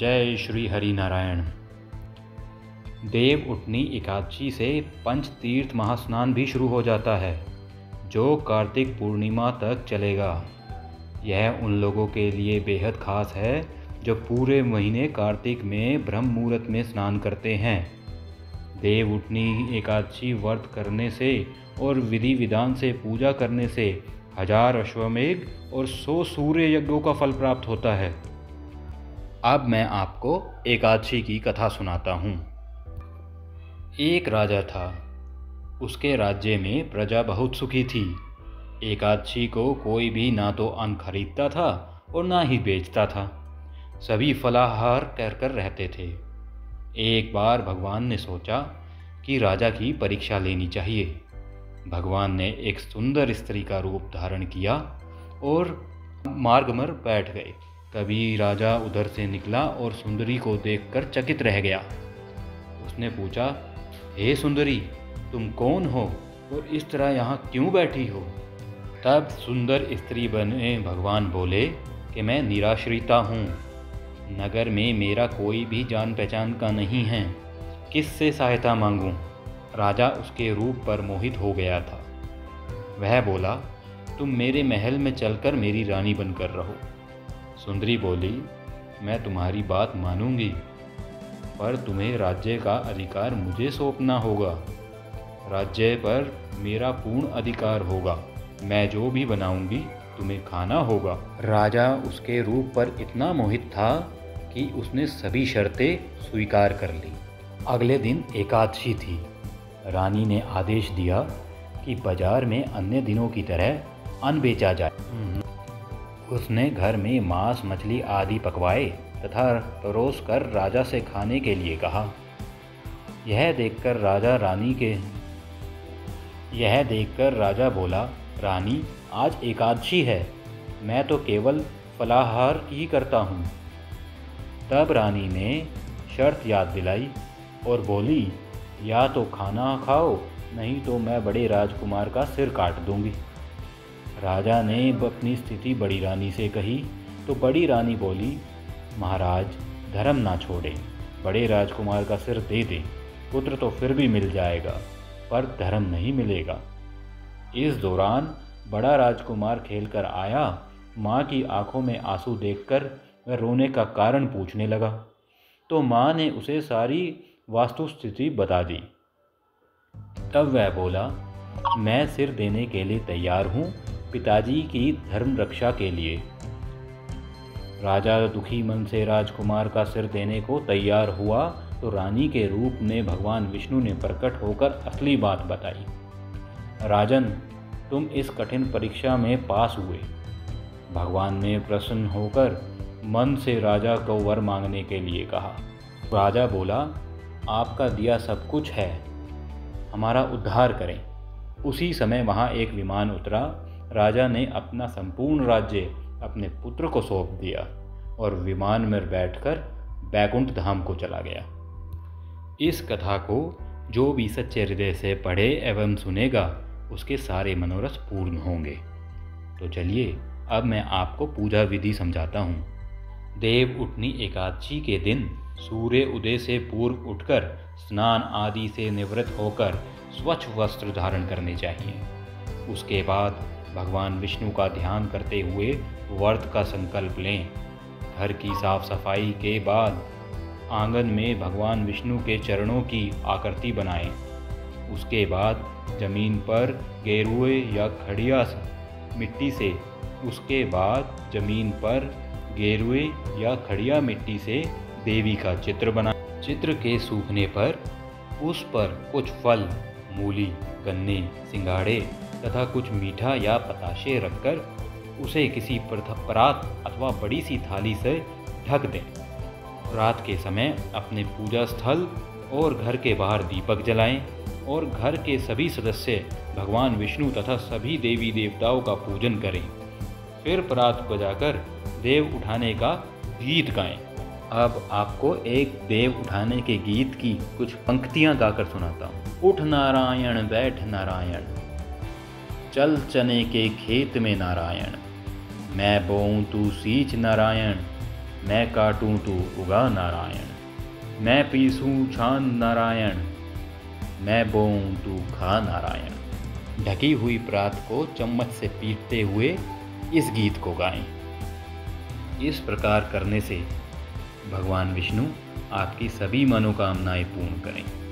जय श्री हरि नारायण। देवोत्थान एकादशी से पंच तीर्थ महास्नान भी शुरू हो जाता है जो कार्तिक पूर्णिमा तक चलेगा। यह उन लोगों के लिए बेहद खास है जो पूरे महीने कार्तिक में ब्रह्म मुहूर्त में स्नान करते हैं। देवोत्थान एकादशी व्रत करने से और विधि विधान से पूजा करने से 1000 अश्वमेघ और 100 सूर्य यज्ञों का फल प्राप्त होता है। अब मैं आपको एकादशी की कथा सुनाता हूँ। एक राजा था, उसके राज्य में प्रजा बहुत सुखी थी। एकादशी को कोई भी ना तो अन्न खरीदता था और ना ही बेचता था, सभी फलाहार कर रहते थे। एक बार भगवान ने सोचा कि राजा की परीक्षा लेनी चाहिए। भगवान ने एक सुंदर स्त्री का रूप धारण किया और मार्ग पर बैठ गए। कभी राजा उधर से निकला और सुंदरी को देखकर चकित रह गया। उसने पूछा, हे सुंदरी, तुम कौन हो और इस तरह यहाँ क्यों बैठी हो? तब सुंदर स्त्री बने भगवान बोले कि मैं निराश्रिता हूँ, नगर में मेरा कोई भी जान पहचान का नहीं है, किससे सहायता मांगूं? राजा उसके रूप पर मोहित हो गया था। वह बोला, तुम मेरे महल में चलकर मेरी रानी बनकर रहो। सुंदरी बोली, मैं तुम्हारी बात मानूंगी, पर तुम्हें राज्य का अधिकार मुझे सौंपना होगा। राज्य पर मेरा पूर्ण अधिकार होगा, मैं जो भी बनाऊंगी तुम्हें खाना होगा। राजा उसके रूप पर इतना मोहित था कि उसने सभी शर्तें स्वीकार कर ली। अगले दिन एकादशी थी। रानी ने आदेश दिया कि बाजार में अन्य दिनों की तरह अन्न बेचा जाए। उसने घर में मांस मछली आदि पकवाए तथा परोस कर राजा से खाने के लिए कहा। यह देखकर राजा बोला, रानी, आज एकादशी है, मैं तो केवल फलाहार ही करता हूँ। तब रानी ने शर्त याद दिलाई और बोली, या तो खाना खाओ, नहीं तो मैं बड़े राजकुमार का सिर काट दूंगी। राजा ने अपनी स्थिति बड़ी रानी से कही तो बड़ी रानी बोली, महाराज, धर्म ना छोड़े, बड़े राजकुमार का सिर दे दे, पुत्र तो फिर भी मिल जाएगा पर धर्म नहीं मिलेगा। इस दौरान बड़ा राजकुमार खेलकर आया। माँ की आंखों में आंसू देखकर वह रोने का कारण पूछने लगा तो माँ ने उसे सारी वास्तुस्थिति बता दी। तब वह बोला, मैं सिर देने के लिए तैयार हूँ, पिताजी की धर्म रक्षा के लिए। राजा दुखी मन से राजकुमार का सिर देने को तैयार हुआ तो रानी के रूप में भगवान विष्णु ने प्रकट होकर असली बात बताई। राजन, तुम इस कठिन परीक्षा में पास हुए। भगवान ने प्रसन्न होकर मन से राजा को वर मांगने के लिए कहा। राजा बोला, आपका दिया सब कुछ है, हमारा उद्धार करें। उसी समय वहाँ एक विमान उतरा। राजा ने अपना संपूर्ण राज्य अपने पुत्र को सौंप दिया और विमान में बैठकर बैकुंठ धाम को चला गया। इस कथा को जो भी सच्चे हृदय से पढ़े एवं सुनेगा उसके सारे मनोरथ पूर्ण होंगे। तो चलिए अब मैं आपको पूजा विधि समझाता हूँ। देवोत्थान एकादशी के दिन सूर्य उदय से पूर्व उठकर स्नान आदि से निवृत्त होकर स्वच्छ वस्त्र धारण करने चाहिए। उसके बाद भगवान विष्णु का ध्यान करते हुए व्रत का संकल्प लें। घर की साफ सफाई के बाद आंगन में भगवान विष्णु के चरणों की आकृति बनाएं। उसके बाद जमीन पर गेरुए या खड़िया मिट्टी से देवी का चित्र बनाएं। चित्र के सूखने पर उस पर कुछ फल, मूली, गन्ने, सिंघाड़े तथा कुछ मीठा या पताशे रखकर उसे किसी परात अथवा बड़ी सी थाली से ढक दें। रात के समय अपने पूजा स्थल और घर के बाहर दीपक जलाएं और घर के सभी सदस्य भगवान विष्णु तथा सभी देवी देवताओं का पूजन करें। फिर परात बजाकर देव उठाने का गीत गाएं। अब आपको एक देव उठाने के गीत की कुछ पंक्तियां गाकर सुनाता हूँ। उठ नारायण, बैठ नारायण, चल चने के खेत में नारायण, मैं बोऊं तू सींच नारायण, मैं काटूं तो उगा नारायण, मैं पीसूं छान नारायण, मैं बोऊं तो खा नारायण। ढकी हुई प्रात को चम्मच से पीटते हुए इस गीत को गाएं। इस प्रकार करने से भगवान विष्णु आपकी सभी मनोकामनाएं पूर्ण करें।